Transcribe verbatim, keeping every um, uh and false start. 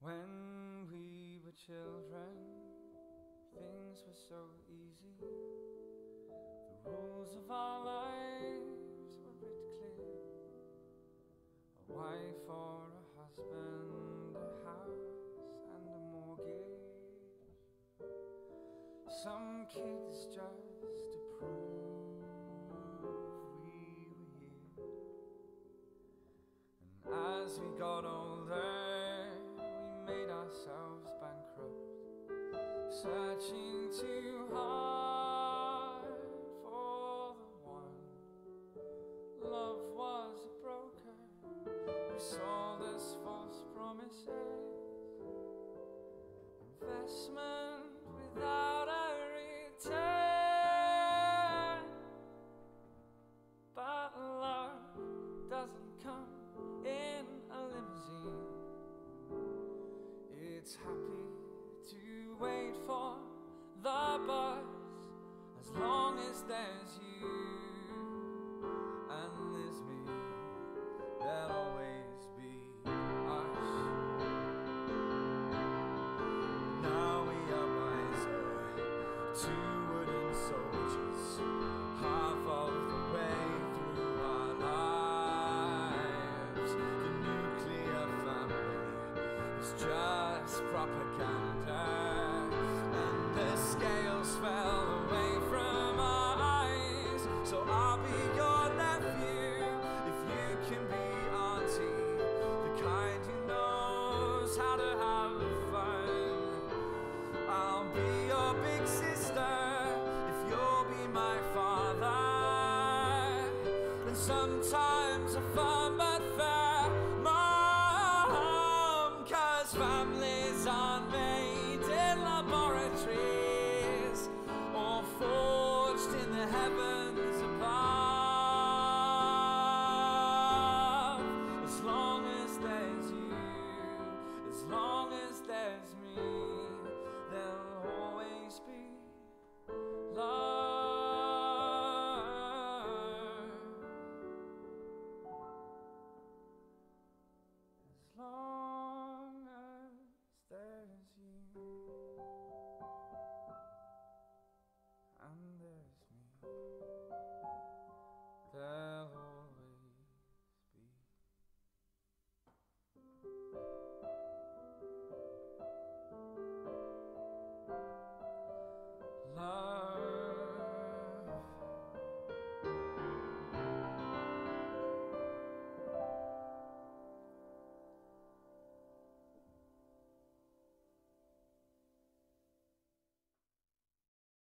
When we were children, things were so easy. The rules of our lives were writ clear. A wife or a husband, a house and a mortgage. Some kids just to prove we were here. And as we got older, made ourselves bankrupt, searching too hard for the one. Love was a broker who sold us false promises, investment without a return. But love doesn't come in a limousine. It's happy to wait for the bus as long as there's you, and there's me, there'll always be us. Now we are wiser, two wooden soldiers, half of the way through our lives. The nuclear family is just propaganda, and the scales fell away from our eyes. So I'll be your nephew if you can be auntie, the kind who knows how to have fun. I'll be your big sister if you'll be my father, and sometimes a fun but fair mom, 'cause family